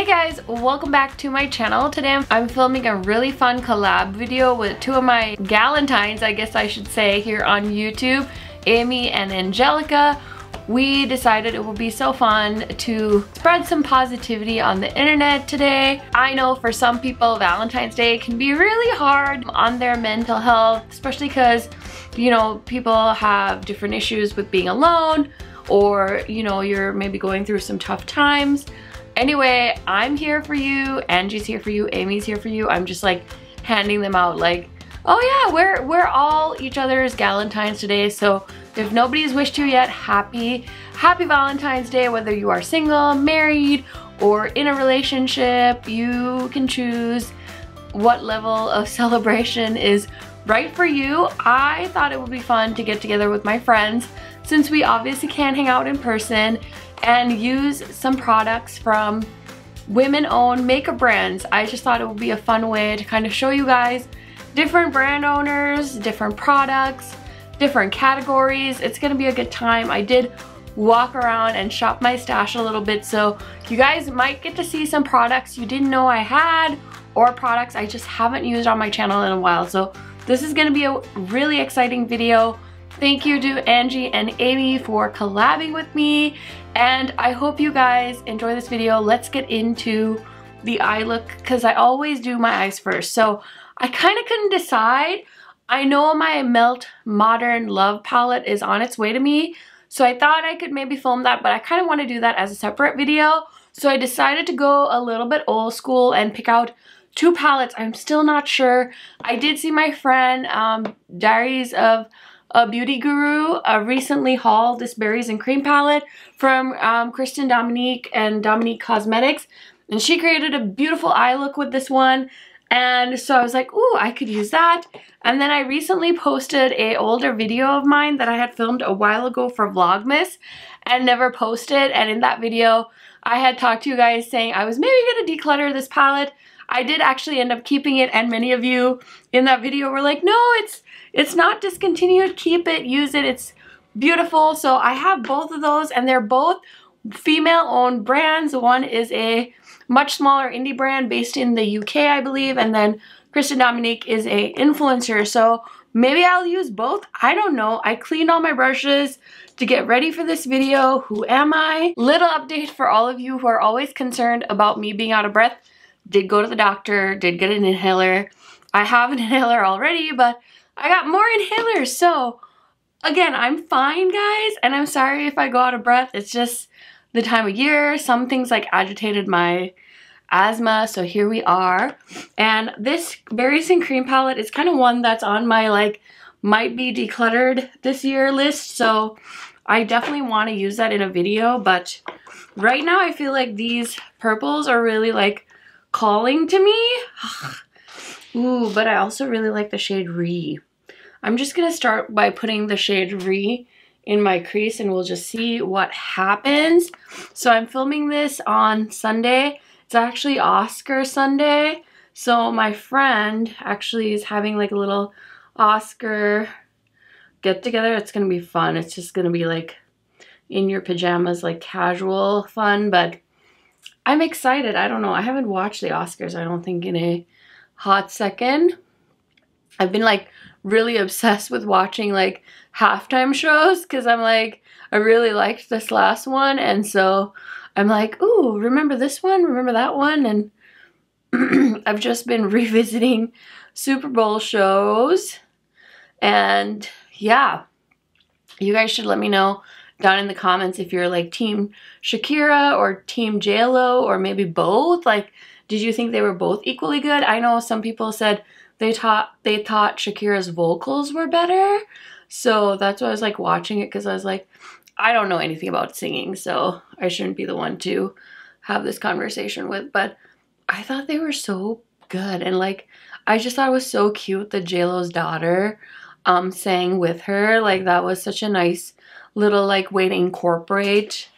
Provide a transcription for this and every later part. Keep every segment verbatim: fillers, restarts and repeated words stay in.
Hey guys, welcome back to my channel. Today I'm filming a really fun collab video with two of my galentines, I guess I should say, here on YouTube, Amy and Angelica. We decided it would be so fun to spread some positivity on the internet today. I know for some people Valentine's Day can be really hard on their mental health, especially because, you know, people have different issues with being alone, or, you know, you're maybe going through some tough times. Anyway, I'm here for you, Angie's here for you, Amy's here for you. I'm just like handing them out like, oh yeah, we're, we're all each other's galentines today. So if nobody's wished you yet, happy, happy Valentine's Day. Whether you are single, married, or in a relationship, you can choose what level of celebration is right for you. I thought it would be fun to get together with my friends, since we obviously can't hang out in person, and use some products from women-owned makeup brands. I just thought it would be a fun way to kind of show you guys different brand owners, different products, different categories. It's gonna be a good time. I did walk around and shop my stash a little bit, so you guys might get to see some products you didn't know I had, or products I just haven't used on my channel in a while. So this is gonna be a really exciting video. Thank you to Angie and Amy for collabing with me, and I hope you guys enjoy this video. Let's get into the eye look, because I always do my eyes first. So I kind of couldn't decide. I know my Melt Modern Love palette is on its way to me, so I thought I could maybe film that, but I kind of want to do that as a separate video. So I decided to go a little bit old school and pick out two palettes. I'm still not sure. I did see my friend um, Diaries of a Beauty Guru uh, recently hauled this Berries and Cream palette from um, Kristen Dominique and Dominique Cosmetics, and she created a beautiful eye look with this one. And so I was like, ooh, I could use that. And then I recently posted an older video of mine that I had filmed a while ago for Vlogmas and never posted. And in that video, I had talked to you guys saying I was maybe going to declutter this palette. I did actually end up keeping it, and many of you in that video were like, no, it's it's not discontinued. Keep it, use it, it's beautiful. So I have both of those, and they're both female-owned brands. One is a much smaller indie brand based in the U K, I believe, and then Kristen Dominique is a influencer, so maybe I'll use both. I don't know. I cleaned all my brushes to get ready for this video. Who am I? Little update for all of you who are always concerned about me being out of breath. Did go to the doctor, did get an inhaler. I have an inhaler already, but I got more inhalers, so again, I'm fine, guys, and I'm sorry if I go out of breath. It's just the time of year. Some things like agitated my asthma, so here we are. And this Berries and Cream palette is kind of one that's on my like might be decluttered this year list, so I definitely want to use that in a video. But right now I feel like these purples are really like calling to me. Ooh, but I also really like the shade Re. I'm just gonna start by putting the shade Re in my crease, and we'll just see what happens. So I'm filming this on Sunday. It's actually Oscar Sunday, so my friend actually is having like a little Oscar get together. It's gonna be fun. It's just gonna be like in your pajamas, like casual fun, but I'm excited. I don't know. I haven't watched the Oscars, I don't think, in a hot second. I've been like really obsessed with watching like halftime shows, because I'm like, I really liked this last one, and so I'm like, ooh, remember this one? Remember that one? And I've just been revisiting Super Bowl shows. And yeah, you guys should let me know down in the comments if you're like team Shakira or team J Lo, or maybe both. Like, did you think they were both equally good? I know some people said they thought they thought Shakira's vocals were better, so that's why I was like watching it, because I was like, I don't know anything about singing, so I shouldn't be the one to have this conversation with. But I thought they were so good, and like I just thought it was so cute that J Lo's daughter um sang with her. Like, that was such a nice little like way to incorporate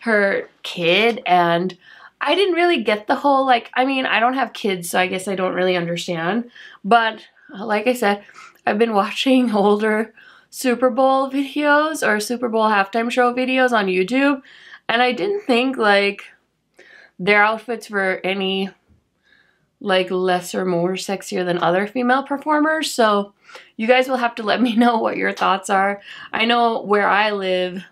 her kid. And I didn't really get the whole like, I mean, I don't have kids, so I guess I don't really understand, but like I said, I've been watching older Super Bowl videos or Super Bowl halftime show videos on YouTube, and I didn't think like Their outfits were any like less or more sexier than other female performers, so you guys will have to let me know what your thoughts are. I know where I live,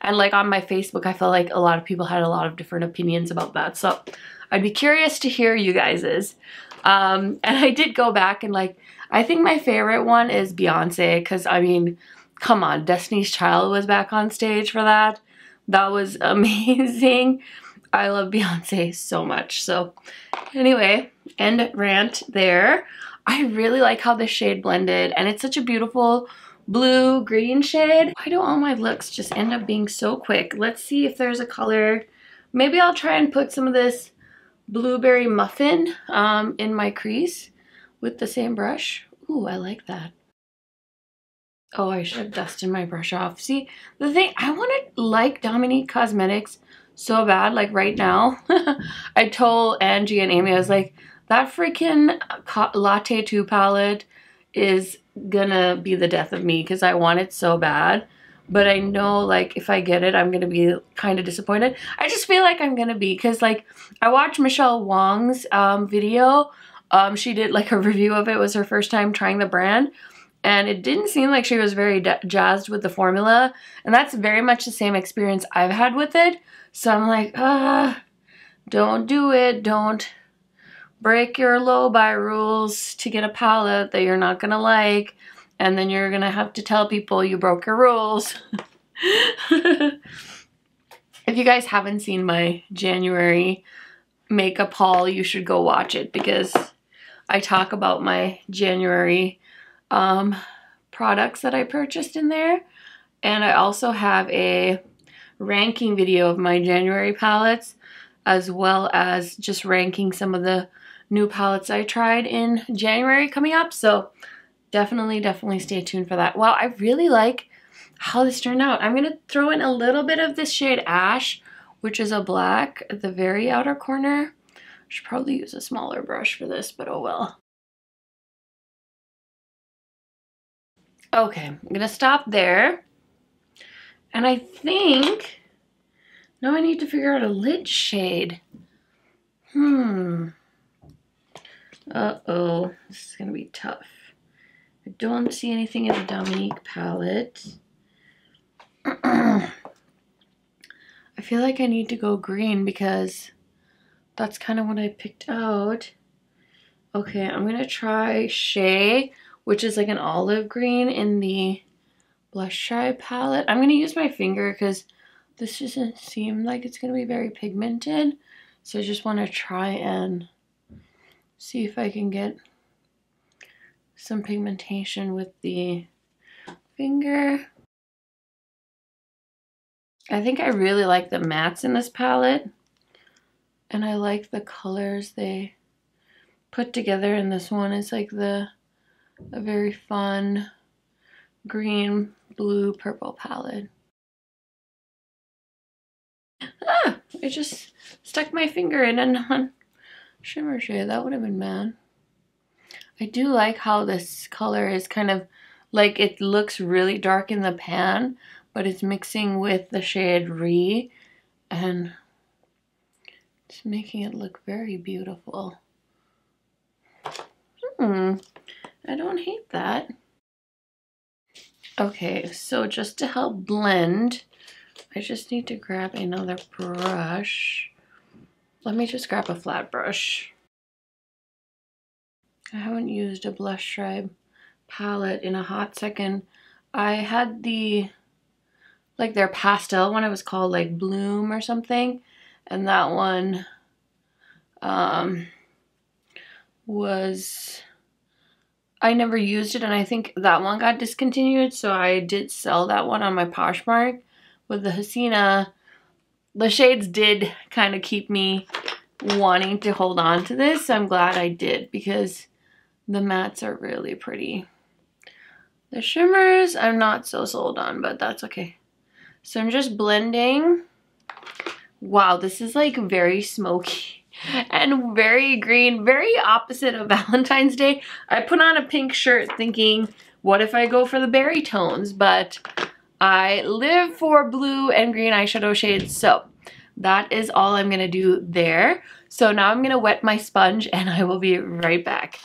and like on my Facebook, I felt like a lot of people had a lot of different opinions about that, so I'd be curious to hear you guys's. Um, and I did go back and like, I think my favorite one is Beyonce, because I mean, come on, Destiny's Child was back on stage for that. That was amazing. I love Beyonce so much. So anyway, end rant there. I really like how this shade blended, and it's such a beautiful blue green shade. Why do all my looks just end up being so quick? Let's see if there's a color. Maybe I'll try and put some of this blueberry muffin um, in my crease with the same brush. Ooh, I like that. Oh, I should have dusted my brush off. See, the thing, I want to like Dominique Cosmetics so bad, like right now. I told Angie and Amy, I was like, that freaking Latte two palette is gonna be the death of me, because I want it so bad. But I know, like, if I get it, I'm gonna be kind of disappointed. I just feel like I'm gonna be, because, like, I watched Michelle Wong's um, video. Um, she did, like, a review of it. It was her first time trying the brand. And it didn't seem like she was very jazzed with the formula. And that's very much the same experience I've had with it. So I'm like, ah, don't do it. Don't break your low-buy rules to get a palette that you're not gonna like. And then you're gonna have to tell people you broke your rules. If you guys haven't seen my January makeup haul, you should go watch it, because I talk about my January um, products that I purchased in there. And I also have a ranking video of my January palettes, as well as just ranking some of the new palettes I tried in January coming up. So Definitely, definitely stay tuned for that. Wow, I really like how this turned out. I'm going to throw in a little bit of this shade Ash, which is a black, at the very outer corner. I should probably use a smaller brush for this, but oh well. Okay, I'm going to stop there. And I think now I need to figure out a lid shade. Hmm. Uh-oh, this is going to be tough. I don't see anything in the Dominique palette. I feel like I need to go green, because that's kind of what I picked out. Okay, I'm going to try Shea, which is like an olive green in the Blush Tribe palette. I'm going to use my finger, because this doesn't seem like it's going to be very pigmented. So I just want to try and see if I can get some pigmentation with the finger. I think I really like the mattes in this palette, and I like the colors they put together in this one. It's like the a very fun green, blue, purple palette. Ah, I just stuck my finger in a non-shimmer shade. That would have been bad. I do like how this color is kind of like, it looks really dark in the pan, but it's mixing with the shade Re, and it's making it look very beautiful. Hmm, I don't hate that. Okay, so just to help blend, I just need to grab another brush. Let me just grab a flat brush. I haven't used a Blush Tribe palette in a hot second. I had the, like their pastel one, it was called like Bloom or something. And that one um, was, I never used it, and I think that one got discontinued. So I did sell that one on my Poshmark. With the Hasina, the shades did kind of keep me wanting to hold on to this. So I'm glad I did, because the mattes are really pretty. The shimmers I'm not so sold on, but that's okay. So I'm just blending. Wow, this is like very smoky and very green, very opposite of Valentine's Day. I put on a pink shirt thinking, what if I go for the berry tones? But I live for blue and green eyeshadow shades, so that is all I'm gonna do there. So now I'm gonna wet my sponge and I will be right back.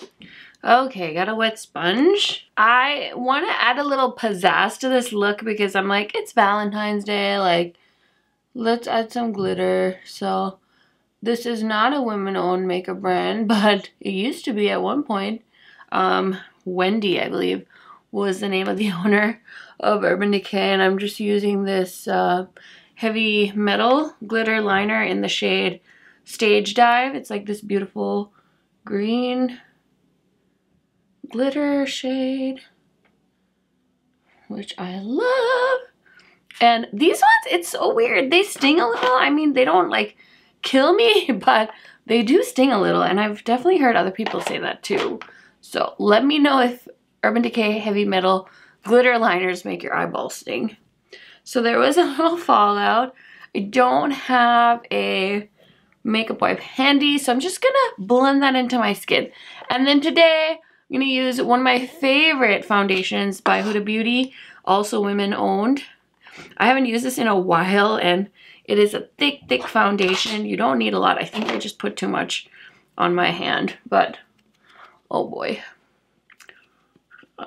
Okay, got a wet sponge. I wanna add a little pizzazz to this look because I'm like, it's Valentine's Day, like, let's add some glitter. So this is not a women-owned makeup brand, but it used to be at one point. Um, Wendy, I believe, was the name of the owner of Urban Decay, and I'm just using this uh, heavy metal glitter liner in the shade Stage Dive. It's like this beautiful green glitter shade, which I love. And these ones, it's so weird. They sting a little. I mean, they don't like kill me, but they do sting a little, and I've definitely heard other people say that too. So let me know if Urban Decay heavy metal glitter liners make your eyeballs sting. So there was a little fallout. I don't have a makeup wipe handy, so I'm just gonna blend that into my skin. And then today, I'm gonna use one of my favorite foundations by Huda Beauty, also women owned. I haven't used this in a while, and it is a thick, thick foundation. You don't need a lot. I think I just put too much on my hand, but oh boy.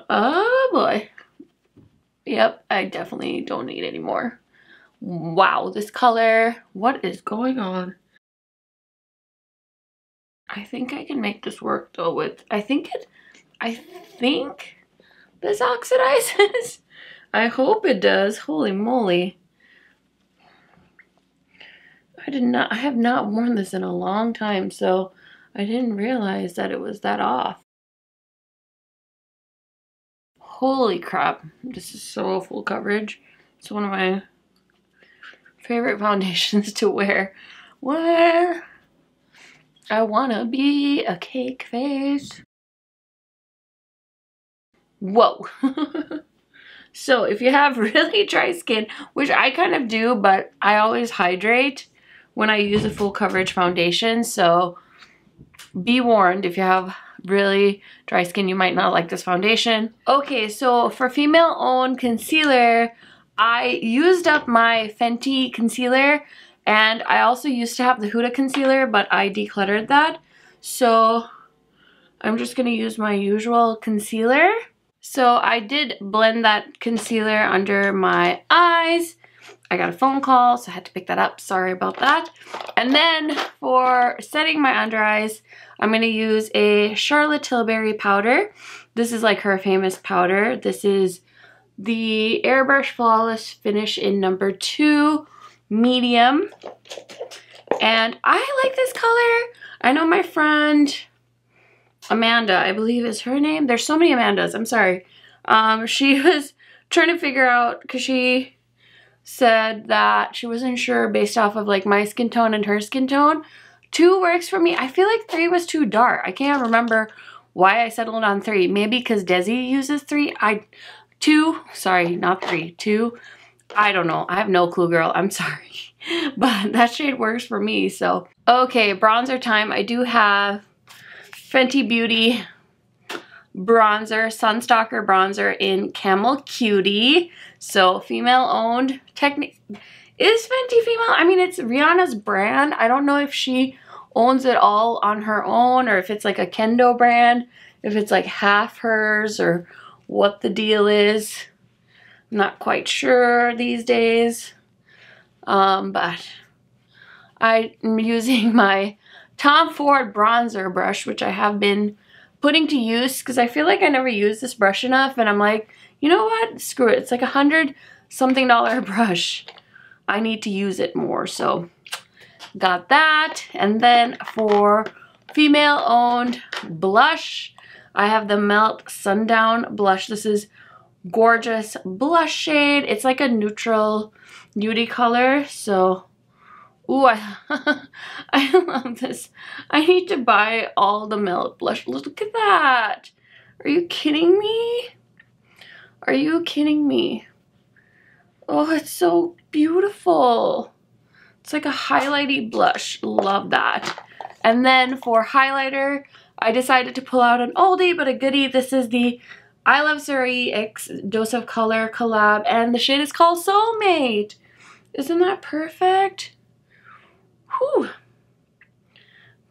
Oh boy. Yep, I definitely don't need any more. Wow, this color. What is going on? I think I can make this work though with, I think it, I think this oxidizes. I hope it does. Holy moly. I did not, I have not worn this in a long time, so I didn't realize that it was that off. Holy crap, this is so full coverage. It's one of my favorite foundations to wear where I wanna be a cake face. Whoa. So if you have really dry skin, which I kind of do, but I always hydrate when I use a full coverage foundation, so be warned, if you have really dry skin, you might not like this foundation. Okay, so for female-owned concealer, I used up my Fenty concealer, and I also used to have the Huda concealer, but I decluttered that. So I'm just going to use my usual concealer. So I did blend that concealer under my eyes. I got a phone call, so I had to pick that up. Sorry about that. And then for setting my under eyes, I'm going to use a Charlotte Tilbury powder. This is like her famous powder. This is the Airbrush Flawless Finish in number two, medium. And I like this color. I know my friend Amanda, I believe is her name. There's so many Amandas. I'm sorry. Um, she was trying to figure out, because she said that she wasn't sure based off of like my skin tone and her skin tone. Two works for me. I feel like three was too dark. I can't remember why I settled on three. Maybe because Desi uses three. I, two, sorry, not three, two. I don't know. I have no clue, girl. I'm sorry. But that shade works for me, so. Okay, bronzer time. I do have Fenty Beauty bronzer, Sunstalker bronzer in Camel Cutie. So female owned. Technic is Fenty female? I mean, it's Rihanna's brand. I don't know if she owns it all on her own or if it's like a Kendo brand, if it's like half hers or what the deal is. I'm not quite sure these days. Um, but I'm using my Tom Ford bronzer brush, which I have been putting to use because I feel like I never use this brush enough, and I'm like, you know what, screw it, it's like a hundred something dollar brush, I need to use it more, so got that. And then for female owned blush, I have the Melt Sundown blush. This is gorgeous blush shade. It's like a neutral nudie color, so ooh, I, I love this. I need to buy all the Melt blush. Look at that. Are you kidding me? Are you kidding me? Oh, it's so beautiful. It's like a highlighty blush. Love that. And then for highlighter, I decided to pull out an oldie but a goodie. This is the I Love Surrey X Dose of Color collab, and the shade is called Soulmate. Isn't that perfect? Whew.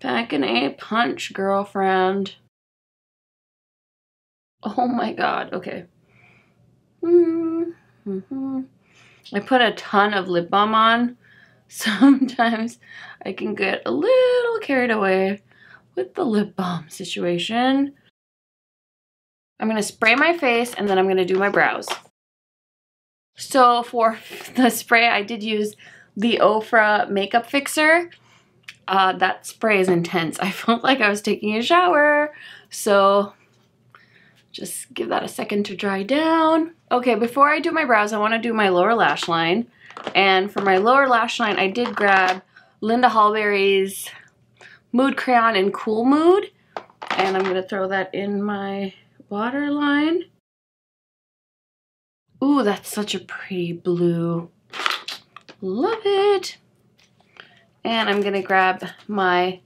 Packing a punch, girlfriend. Oh my god, okay. Mm-hmm. I put a ton of lip balm on. Sometimes I can get a little carried away with the lip balm situation. I'm gonna spray my face and then I'm gonna do my brows. So for the spray, I did use the Ofra Makeup Fixer. Uh, that spray is intense. I felt like I was taking a shower. So just give that a second to dry down. Okay, before I do my brows, I want to do my lower lash line. And for my lower lash line, I did grab Linda Hallberry's Mood Crayon in Cool Mood. And I'm going to throw that in my waterline. Ooh, that's such a pretty blue. Love it. And I'm going to grab my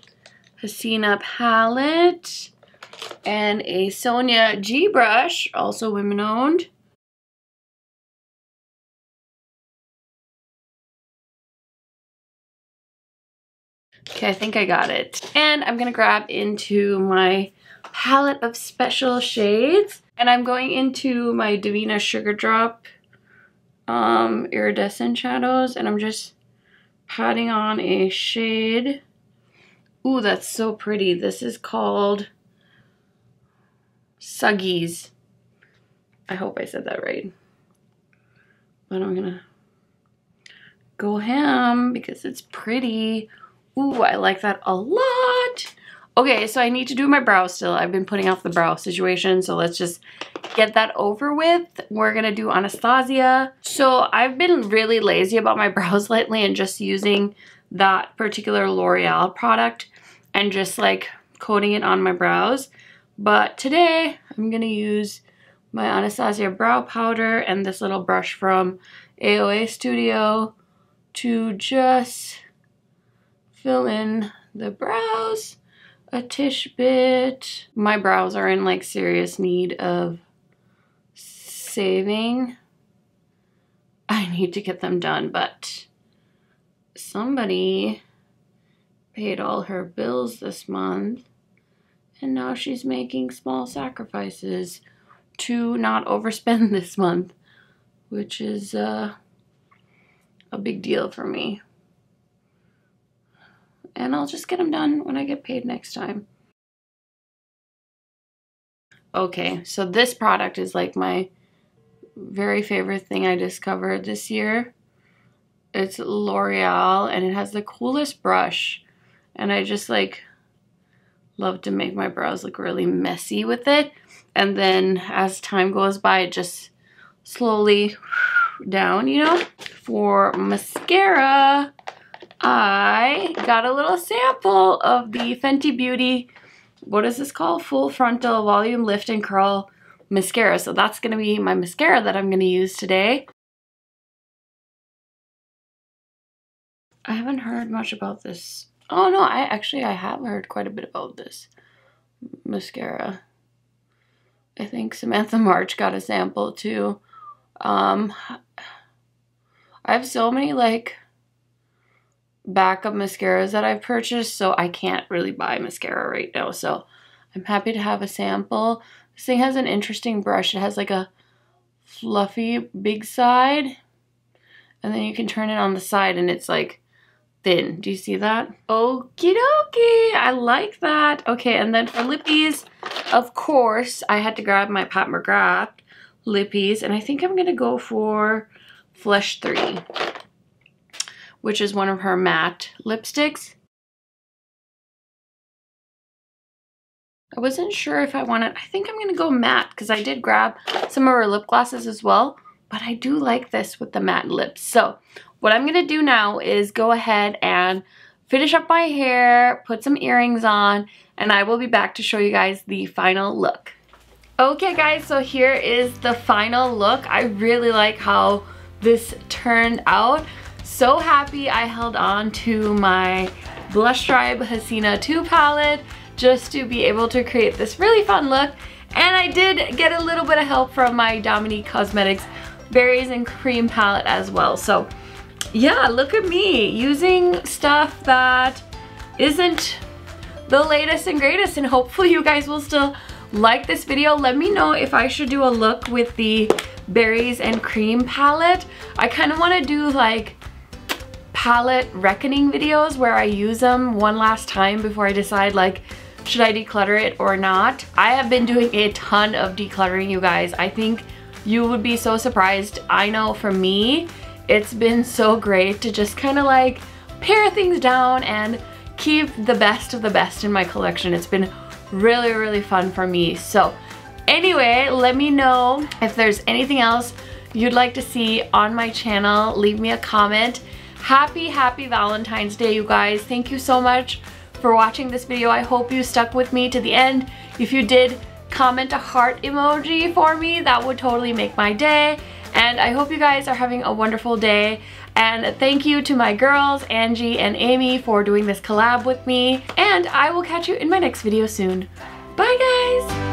Hasina palette and a Sonia G brush, also women owned. Okay, I think I got it. And I'm going to grab into my palette of special shades. And I'm going into my Davina Sugar Drop um, iridescent shadows. And I'm just patting on a shade. Ooh, that's so pretty. This is called Suggies. I hope I said that right. But I'm going to go ham because it's pretty. Ooh, I like that a lot. Okay, so I need to do my brows still. I've been putting off the brow situation, so let's just get that over with. We're gonna do Anastasia. So I've been really lazy about my brows lately and just using that particular L'Oreal product and just like coating it on my brows. But today I'm gonna use my Anastasia brow powder and this little brush from A O A Studio to just fill in the brows a tish bit. My brows are in like serious need of saving. I need to get them done, but somebody paid all her bills this month and now she's making small sacrifices to not overspend this month, which is uh, a big deal for me. And I'll just get them done when I get paid next time. Okay, so this product is like my very favorite thing I discovered this year. It's L'Oreal and it has the coolest brush. And I just like love to make my brows look really messy with it. And then as time goes by, it just slowly down, you know? For mascara, I got a little sample of the Fenty Beauty, what is this called? Full Frontal Volume Lift and Curl Mascara. So that's going to be my mascara that I'm going to use today. I haven't heard much about this. Oh no, I actually, I have heard quite a bit about this mascara. I think Samantha March got a sample too. Um, I have so many like backup mascaras that I've purchased, so I can't really buy mascara right now, so I'm happy to have a sample. This thing has an interesting brush. It has like a fluffy big side and then you can turn it on the side and it's like thin. Do you see that? Okie dokie, I like that. Okay, and then for lippies, of course I had to grab my Pat McGrath lippies and I think I'm gonna go for Flesh three, which is one of her matte lipsticks. I wasn't sure if I wanted, I think I'm gonna go matte because I did grab some of her lip glosses as well, but I do like this with the matte lips. So what I'm gonna do now is go ahead and finish up my hair, put some earrings on, and I will be back to show you guys the final look. Okay guys, so here is the final look. I really like how this turned out. So happy I held on to my Blush Tribe Hasina two palette just to be able to create this really fun look. And I did get a little bit of help from my Dominique Cosmetics Berries and Cream palette as well. So yeah, look at me using stuff that isn't the latest and greatest, and hopefully you guys will still like this video. Let me know if I should do a look with the berries and cream palette. I kind of want to do like palette reckoning videos where I use them one last time before I decide like should I declutter it or not. I have been doing a ton of decluttering, you guys. I think you would be so surprised. I know for me, it's been so great to just kind of like pare things down and keep the best of the best in my collection. It's been really, really fun for me. So anyway, let me know if there's anything else you'd like to see on my channel. Leave me a comment. Happy, happy Valentine's Day, you guys. Thank you so much for watching this video. I hope you stuck with me to the end. If you did, comment a heart emoji for me. That would totally make my day. And I hope you guys are having a wonderful day. And thank you to my girls, Angie and Amy, for doing this collab with me. And I will catch you in my next video soon. Bye, guys!